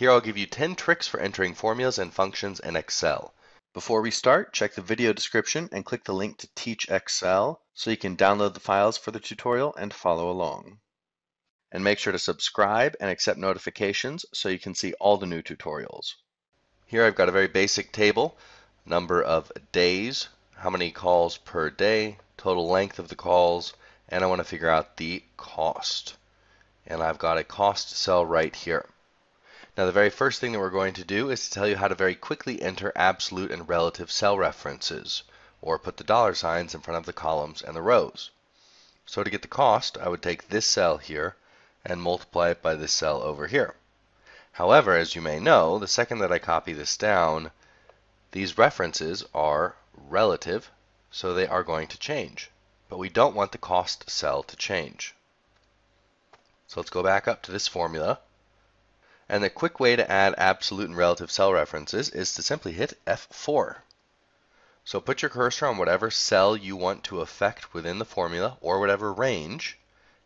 Here I'll give you 10 tricks for entering formulas and functions in Excel. Before we start, check the video description and click the link to Teach Excel so you can download the files for the tutorial and follow along. And make sure to subscribe and accept notifications so you can see all the new tutorials. Here I've got a very basic table, number of days, how many calls per day, total length of the calls, and I want to figure out the cost. And I've got a cost cell right here. Now the very first thing that we're going to do is to tell you how to very quickly enter absolute and relative cell references, or put the dollar signs in front of the columns and the rows. So to get the cost, I would take this cell here and multiply it by this cell over here. However, as you may know, the second that I copy this down, these references are relative, so they are going to change. But we don't want the cost cell to change. So let's go back up to this formula. And the quick way to add absolute and relative cell references is to simply hit F4. So put your cursor on whatever cell you want to affect within the formula, or whatever range,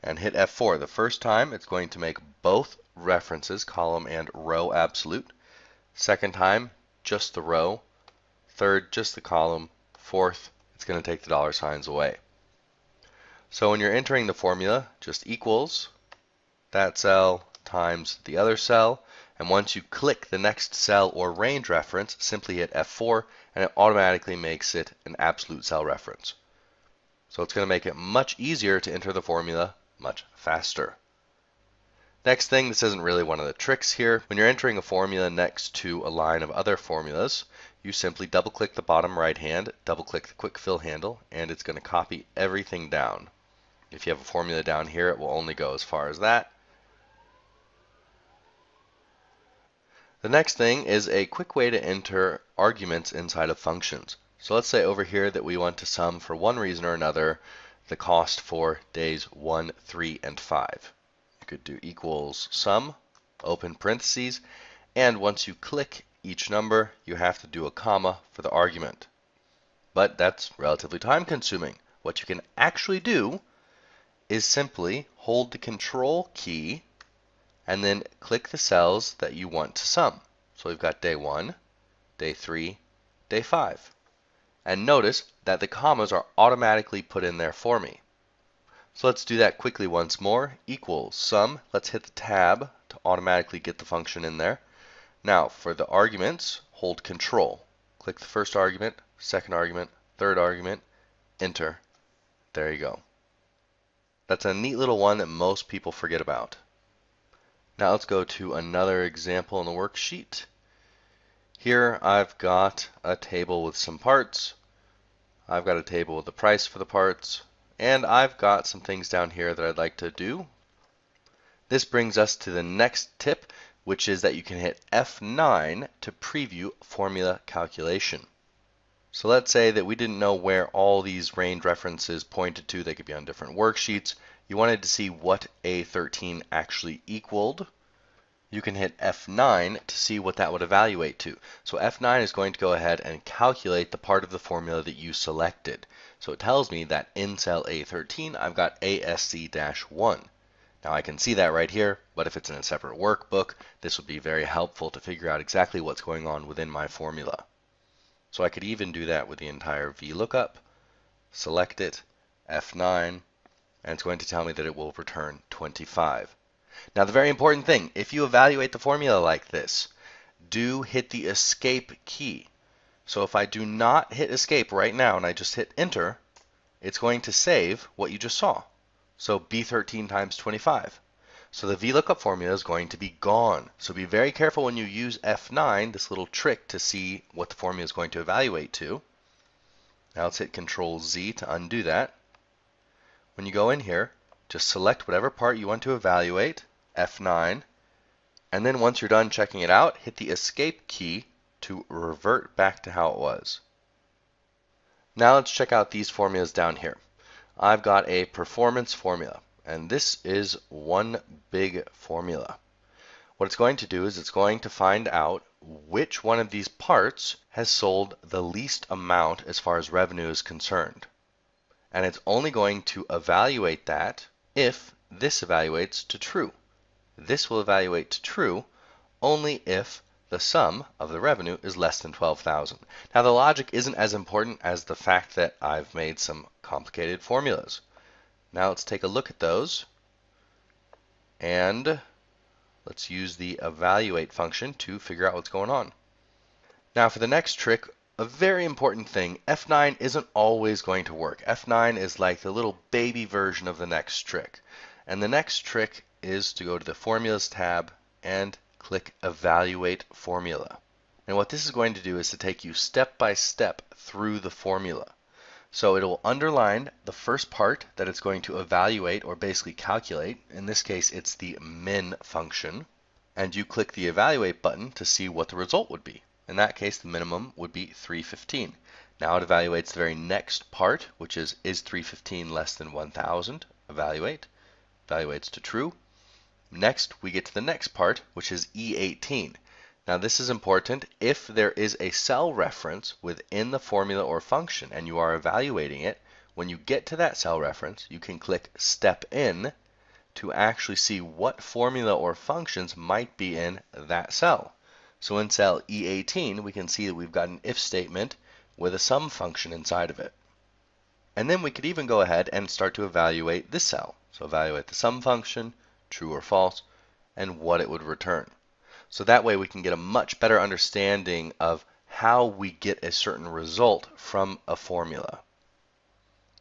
and hit F4. The first time it's going to make both references, column and row, absolute. Second time, just the row. Third, just the column. Fourth, it's going to take the dollar signs away. So when you're entering the formula, just equals that cell times the other cell, and once you click the next cell or range reference, simply hit F4 and it automatically makes it an absolute cell reference. So it's going to make it much easier to enter the formula much faster. Next thing, this isn't really one of the tricks here. When you're entering a formula next to a line of other formulas, you simply double click the bottom right hand, double click the quick fill handle, and it's going to copy everything down. If you have a formula down here, it will only go as far as that. The next thing is a quick way to enter arguments inside of functions. So let's say over here that we want to sum, for one reason or another, the cost for days 1, 3, and 5. You could do equals sum, open parentheses, and once you click each number, you have to do a comma for the argument. But that's relatively time consuming. What you can actually do is simply hold the control key and then click the cells that you want to sum. So we've got day 1, day 3, day 5. And notice that the commas are automatically put in there for me. So let's do that quickly once more. Equals sum. Let's hit the tab to automatically get the function in there. Now for the arguments, hold control. Click the first argument, second argument, third argument, enter. There you go. That's a neat little one that most people forget about. Now let's go to another example in the worksheet. Here I've got a table with some parts. I've got a table with the price for the parts. And I've got some things down here that I'd like to do. This brings us to the next tip, which is that you can hit F9 to preview formula calculation. So let's say that we didn't know where all these range references pointed to. They could be on different worksheets. You wanted to see what A13 actually equaled. You can hit F9 to see what that would evaluate to. So F9 is going to go ahead and calculate the part of the formula that you selected. So it tells me that in cell A13, I've got ASC-1. Now I can see that right here, but if it's in a separate workbook, this would be very helpful to figure out exactly what's going on within my formula. So I could even do that with the entire VLOOKUP, select it, F9, and it's going to tell me that it will return 25. Now the very important thing, if you evaluate the formula like this, do hit the escape key. So if I do not hit escape right now and I just hit enter, it's going to save what you just saw. So B13 times 25. So the VLOOKUP formula is going to be gone. So be very careful when you use F9, this little trick to see what the formula is going to evaluate to. Now let's hit Control Z to undo that. When you go in here, just select whatever part you want to evaluate, F9, and then once you're done checking it out, hit the escape key to revert back to how it was. Now let's check out these formulas down here. I've got a performance formula, and this is one big formula. What it's going to do is it's going to find out which one of these parts has sold the least amount as far as revenue is concerned. And it's only going to evaluate that if this evaluates to true. This will evaluate to true only if the sum of the revenue is less than 12,000. Now the logic isn't as important as the fact that I've made some complicated formulas. Now let's take a look at those, and let's use the evaluate function to figure out what's going on. Now for the next trick, a very important thing, F9 isn't always going to work. F9 is like the little baby version of the next trick. And the next trick is to go to the Formulas tab and click Evaluate Formula. And what this is going to do is to take you step by step through the formula. So it will underline the first part that it's going to evaluate, or basically calculate. In this case, it's the min function. And you click the Evaluate button to see what the result would be. In that case, the minimum would be 315. Now it evaluates the very next part, which is 315 less than 1,000? Evaluate. Evaluates to true. Next, we get to the next part, which is E18. Now this is important. If there is a cell reference within the formula or function and you are evaluating it, when you get to that cell reference, you can click Step In to actually see what formula or functions might be in that cell. So in cell E18, we can see that we've got an if statement with a sum function inside of it. And then we could even go ahead and start to evaluate this cell. So evaluate the sum function, true or false, and what it would return. So that way we can get a much better understanding of how we get a certain result from a formula.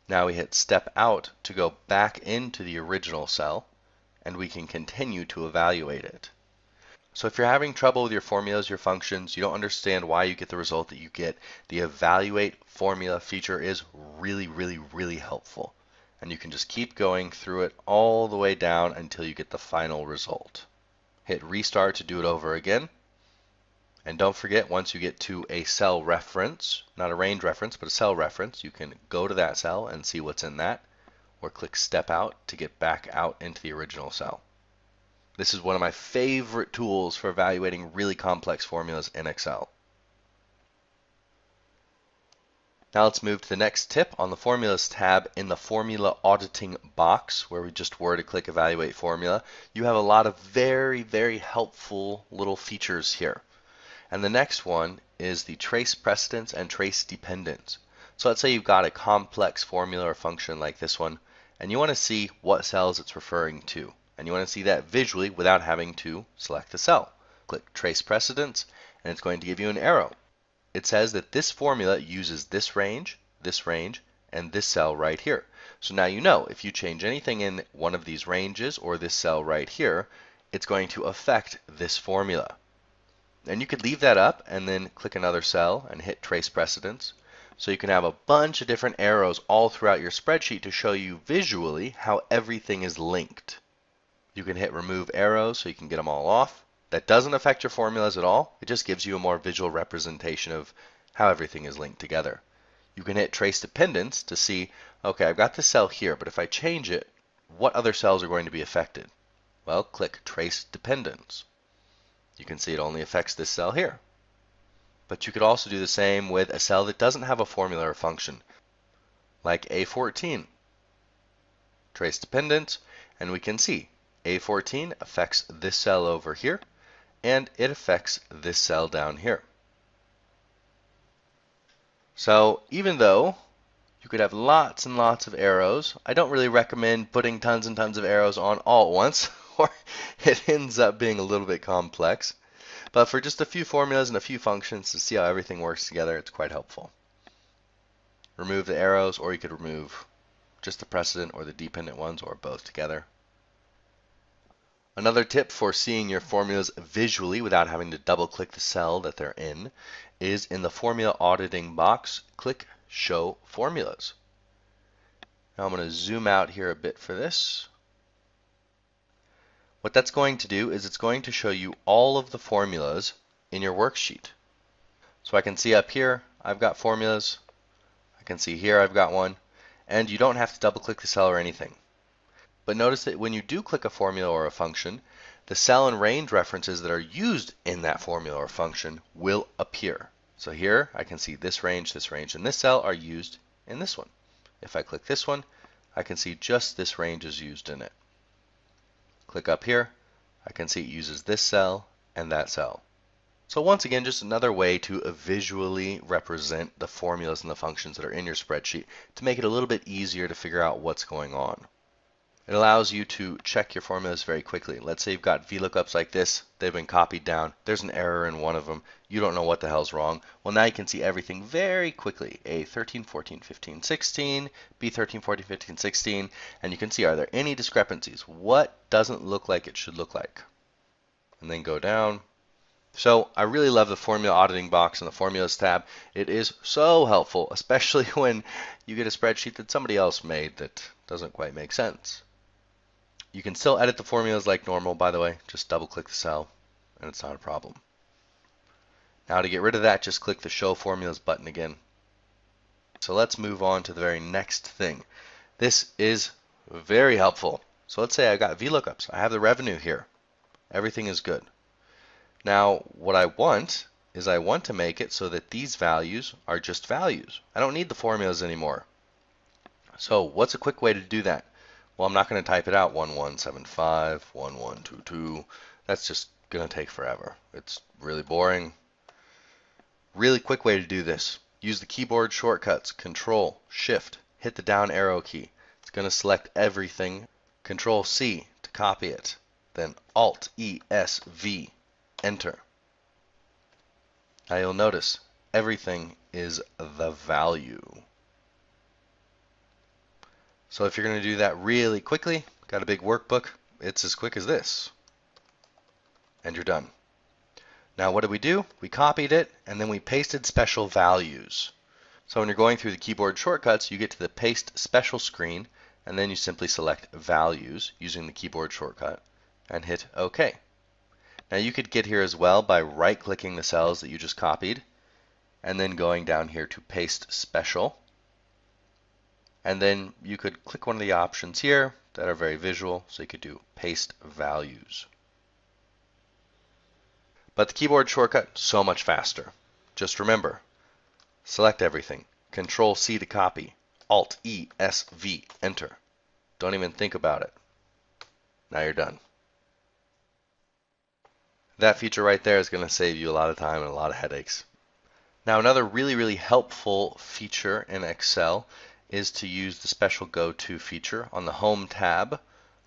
Now we hit step out to go back into the original cell, and we can continue to evaluate it. So if you're having trouble with your formulas, your functions, you don't understand why you get the result that you get, the evaluate formula feature is really, really, really helpful. And you can just keep going through it all the way down until you get the final result. Hit restart to do it over again. And don't forget, once you get to a cell reference, not a range reference, but a cell reference, you can go to that cell and see what's in that, or click step out to get back out into the original cell. This is one of my favorite tools for evaluating really complex formulas in Excel. Now let's move to the next tip on the Formulas tab in the Formula Auditing box, where we just were to click Evaluate Formula. You have a lot of very, very helpful little features here. And the next one is the Trace Precedence and Trace Dependence. So let's say you've got a complex formula or function like this one, and you want to see what cells it's referring to. And you want to see that visually without having to select the cell. Click Trace Precedence, and it's going to give you an arrow. It says that this formula uses this range, and this cell right here. So now you know if you change anything in one of these ranges or this cell right here, it's going to affect this formula. And you could leave that up and then click another cell and hit Trace Precedence. So you can have a bunch of different arrows all throughout your spreadsheet to show you visually how everything is linked. You can hit remove arrows so you can get them all off. That doesn't affect your formulas at all. It just gives you a more visual representation of how everything is linked together. You can hit trace dependence to see, okay, I've got this cell here, but if I change it, what other cells are going to be affected? Well, click trace dependence. You can see it only affects this cell here. But you could also do the same with a cell that doesn't have a formula or function, like A14. Trace dependence, and we can see A14 affects this cell over here, and it affects this cell down here. So even though you could have lots and lots of arrows, I don't really recommend putting tons and tons of arrows on all at once, or it ends up being a little bit complex. But for just a few formulas and a few functions to see how everything works together, it's quite helpful. Remove the arrows, or you could remove just the precedent or the dependent ones, or both together. Another tip for seeing your formulas visually without having to double-click the cell that they're in is in the Formula Auditing box, click Show Formulas. Now I'm going to zoom out here a bit for this. What that's going to do is it's going to show you all of the formulas in your worksheet. So I can see up here I've got formulas, I can see here I've got one, and you don't have to double-click the cell or anything. But notice that when you do click a formula or a function, the cell and range references that are used in that formula or function will appear. So here I can see this range, and this cell are used in this one. If I click this one, I can see just this range is used in it. Click up here, I can see it uses this cell and that cell. So once again, just another way to visually represent the formulas and the functions that are in your spreadsheet to make it a little bit easier to figure out what's going on. It allows you to check your formulas very quickly. Let's say you've got VLOOKUPs like this. They've been copied down. There's an error in one of them. You don't know what the hell's wrong. Well, now you can see everything very quickly. A13, 14, 15, 16, B13, 14, 15, 16. And you can see, are there any discrepancies? What doesn't look like it should look like? And then go down. So I really love the formula auditing box and the formulas tab. It is so helpful, especially when you get a spreadsheet that somebody else made that doesn't quite make sense. You can still edit the formulas like normal, by the way. Just double click the cell and it's not a problem. Now to get rid of that, just click the Show Formulas button again. So let's move on to the very next thing. This is very helpful. So let's say I got VLOOKUPs. I have the revenue here. Everything is good. Now what I want is I want to make it so that these values are just values. I don't need the formulas anymore. So what's a quick way to do that? Well, I'm not going to type it out, 1175, 1122. That's just going to take forever. It's really boring. Really quick way to do this. Use the keyboard shortcuts, Control, Shift, hit the down arrow key. It's going to select everything. Control C to copy it. Then Alt, E, S, V, Enter. Now you'll notice everything is the value. So if you're going to do that really quickly, got a big workbook, it's as quick as this. And you're done. Now what did we do? We copied it and then we pasted special values. So when you're going through the keyboard shortcuts, you get to the Paste Special screen and then you simply select Values using the keyboard shortcut and hit OK. Now you could get here as well by right-clicking the cells that you just copied and then going down here to Paste Special. And then you could click one of the options here that are very visual, so you could do Paste Values. But the keyboard shortcut, so much faster. Just remember, select everything, Control C to copy, Alt E, S, V, Enter. Don't even think about it. Now you're done. That feature right there is going to save you a lot of time and a lot of headaches. Now another really helpful feature in Excel is to use the special Go-To feature on the Home tab.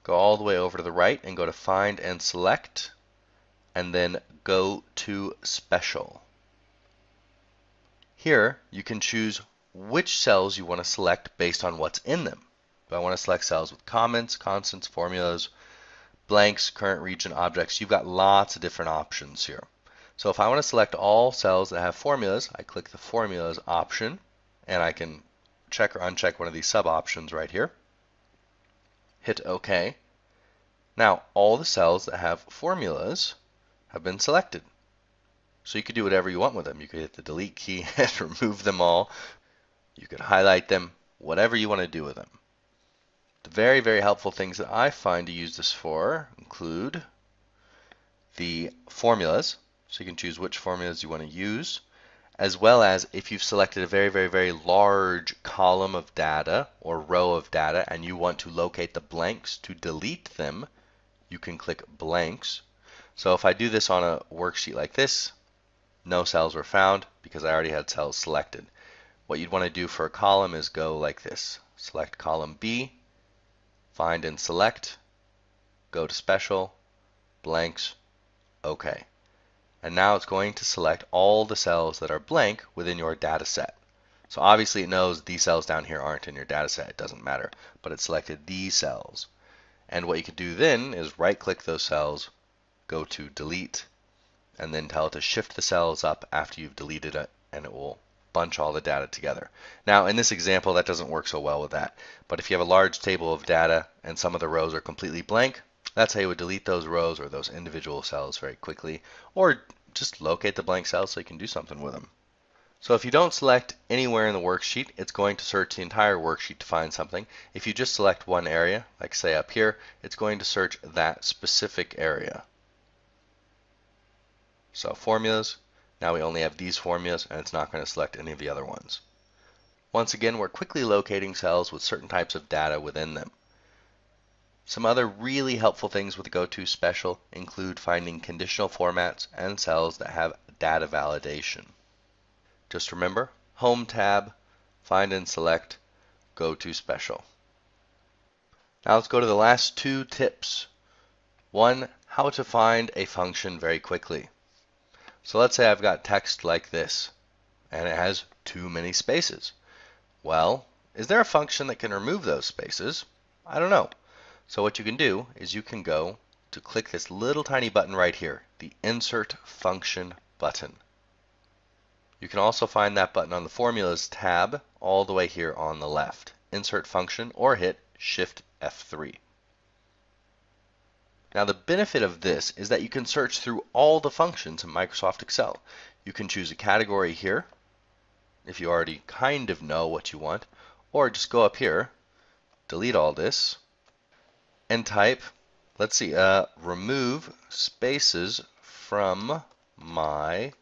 Go all the way over to the right and go to Find and Select, and then GoToSpecial. Here you can choose which cells you want to select based on what's in them. But I want to select cells with comments, constants, formulas, blanks, current region, objects. You've got lots of different options here. So if I want to select all cells that have formulas, I click the Formulas option, and I can check or uncheck one of these sub options right here. Hit OK. Now all the cells that have formulas have been selected. So you could do whatever you want with them. You could hit the delete key and remove them all. You could highlight them, whatever you want to do with them. The very helpful things that I find to use this for include the formulas. So you can choose which formulas you want to use, as well as if you've selected a very large column of data or row of data and you want to locate the blanks to delete them, you can click Blanks. So if I do this on a worksheet like this, no cells were found because I already had cells selected. What you'd want to do for a column is go like this. Select column B, Find and Select, go to Special, Blanks, OK. And now it's going to select all the cells that are blank within your data set. So obviously it knows these cells down here aren't in your data set. It doesn't matter. But it selected these cells. And what you could do then is right-click those cells, go to Delete, and then tell it to shift the cells up after you've deleted it, and it will bunch all the data together. Now in this example, that doesn't work so well with that. But if you have a large table of data and some of the rows are completely blank, that's how you would delete those rows or those individual cells very quickly, or just locate the blank cells so you can do something with them. So if you don't select anywhere in the worksheet, it's going to search the entire worksheet to find something. If you just select one area, like say up here, it's going to search that specific area. So formulas, now we only have these formulas and it's not going to select any of the other ones. Once again, we're quickly locating cells with certain types of data within them. Some other really helpful things with the GoToSpecial include finding conditional formats and cells that have data validation. Just remember, Home tab, find and select GoToSpecial. Now let's go to the last two tips. One, how to find a function very quickly. So let's say I've got text like this, and it has too many spaces. Well, is there a function that can remove those spaces? I don't know. So what you can do is you can go to click this little tiny button right here, the Insert Function button. You can also find that button on the Formulas tab all the way here on the left, Insert Function, or hit Shift F3. Now the benefit of this is that you can search through all the functions in Microsoft Excel. You can choose a category here, if you already kind of know what you want, or just go up here, delete all this, and type, let's see, remove spaces from my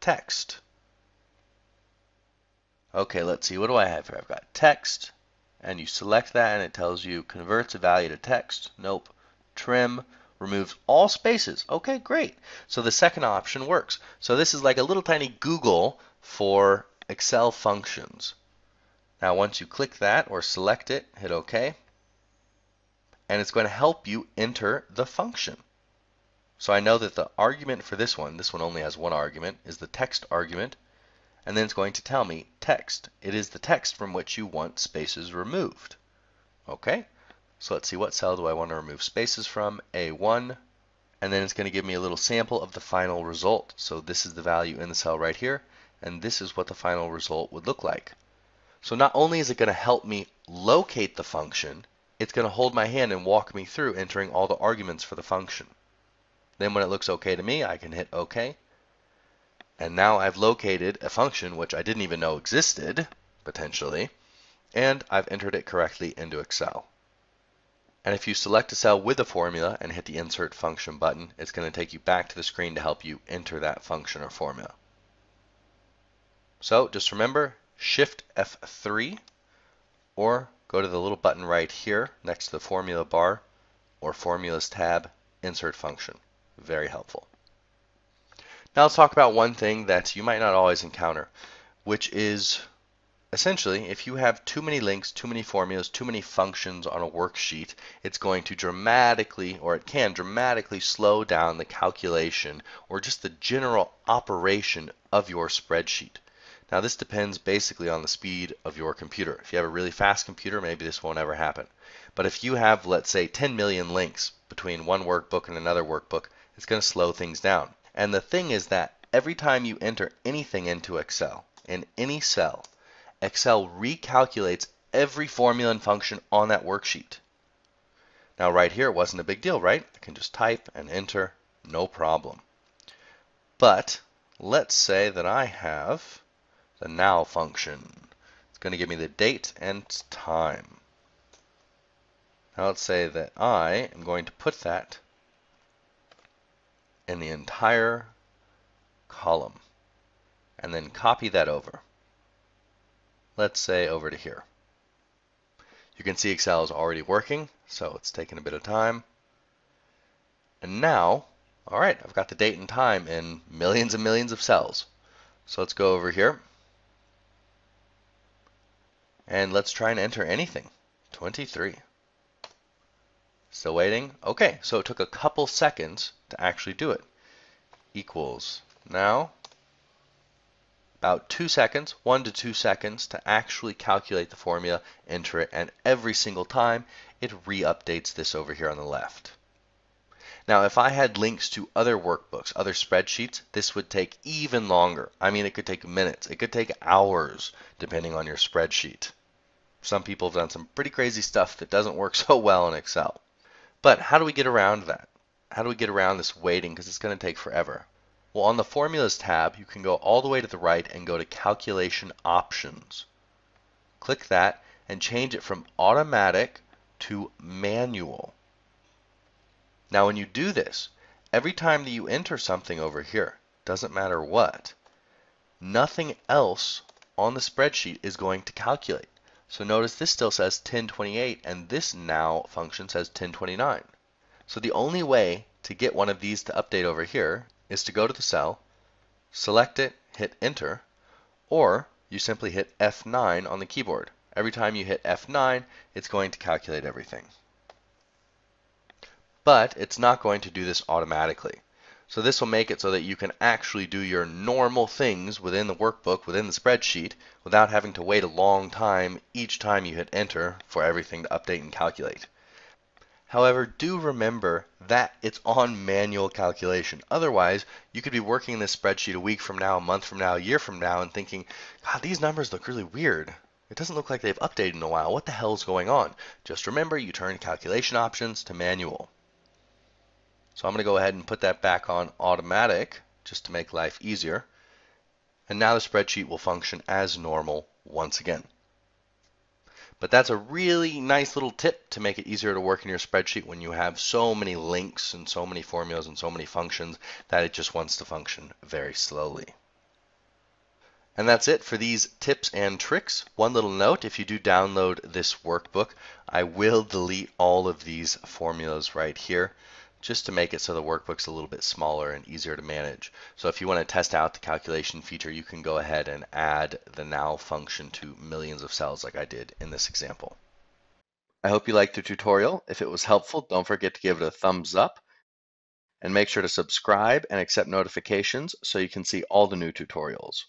text. Okay, let's see, what do I have here? I've got text, and you select that, and it tells you converts a value to text. Nope. Trim removes all spaces. Okay, great. So the second option works. So this is like a little tiny Google for Excel functions. Now once you click that or select it, hit OK. And it's going to help you enter the function. So I know that the argument for this one only has one argument, is the text argument, and then it's going to tell me text. It is the text from which you want spaces removed. Okay, so let's see, what cell do I want to remove spaces from? A1, and then it's going to give me a little sample of the final result. So this is the value in the cell right here, and this is what the final result would look like. So not only is it going to help me locate the function, it's going to hold my hand and walk me through entering all the arguments for the function. Then when it looks okay to me, I can hit OK. And now I've located a function which I didn't even know existed, potentially, and I've entered it correctly into Excel. And if you select a cell with a formula and hit the Insert Function button, it's going to take you back to the screen to help you enter that function or formula. So just remember, Shift F3, or go to the little button right here next to the formula bar or Formulas tab, Insert Function. Very helpful. Now let's talk about one thing that you might not always encounter, which is essentially if you have too many links, too many formulas, too many functions on a worksheet, it's going to dramatically, or it can dramatically slow down the calculation or just the general operation of your spreadsheet. Now this depends basically on the speed of your computer. If you have a really fast computer, maybe this won't ever happen. But if you have, let's say, 10 million links between one workbook and another workbook, it's going to slow things down. And the thing is that every time you enter anything into Excel, in any cell, Excel recalculates every formula and function on that worksheet. Now right here, it wasn't a big deal, right? I can just type and enter, no problem. But let's say that I have the now function. It's going to give me the date and time. Now let's say that I am going to put that in the entire column and then copy that over. Let's say over to here. You can see Excel is already working, so it's taken a bit of time. And now, all right, I've got the date and time in millions and millions of cells. So let's go over here. And let's try and enter anything. 23. Still waiting. Okay, so it took a couple seconds to actually do it. Equals. Now, about 2 seconds, 1 to 2 seconds to actually calculate the formula, enter it, and every single time it re-updates this over here on the left. Now, if I had links to other workbooks, other spreadsheets, this would take even longer. I mean, it could take minutes. It could take hours, depending on your spreadsheet. Some people have done some pretty crazy stuff that doesn't work so well in Excel. But how do we get around that? How do we get around this waiting? Because it's going to take forever. Well, on the Formulas tab, you can go all the way to the right and go to Calculation Options. Click that and change it from automatic to manual. Now when you do this, every time that you enter something over here, doesn't matter what, nothing else on the spreadsheet is going to calculate. So notice this still says 1028 and this now function says 1029. So the only way to get one of these to update over here is to go to the cell, select it, hit enter, or you simply hit F9 on the keyboard. Every time you hit F9, it's going to calculate everything. But it's not going to do this automatically. So this will make it so that you can actually do your normal things within the workbook, within the spreadsheet, without having to wait a long time each time you hit enter for everything to update and calculate. However, do remember that it's on manual calculation. Otherwise, you could be working this spreadsheet a week from now, a month from now, a year from now, and thinking, God, these numbers look really weird. It doesn't look like they've updated in a while. What the hell's going on? Just remember, you turn calculation options to manual. So I'm going to go ahead and put that back on automatic just to make life easier. And now the spreadsheet will function as normal once again. But that's a really nice little tip to make it easier to work in your spreadsheet when you have so many links and so many formulas and so many functions that it just wants to function very slowly. And that's it for these tips and tricks. One little note, if you do download this workbook, I will delete all of these formulas right here, just to make it so the workbook's a little bit smaller and easier to manage. So if you want to test out the calculation feature, you can go ahead and add the now function to millions of cells like I did in this example. I hope you liked the tutorial. If it was helpful, don't forget to give it a thumbs up and make sure to subscribe and accept notifications so you can see all the new tutorials.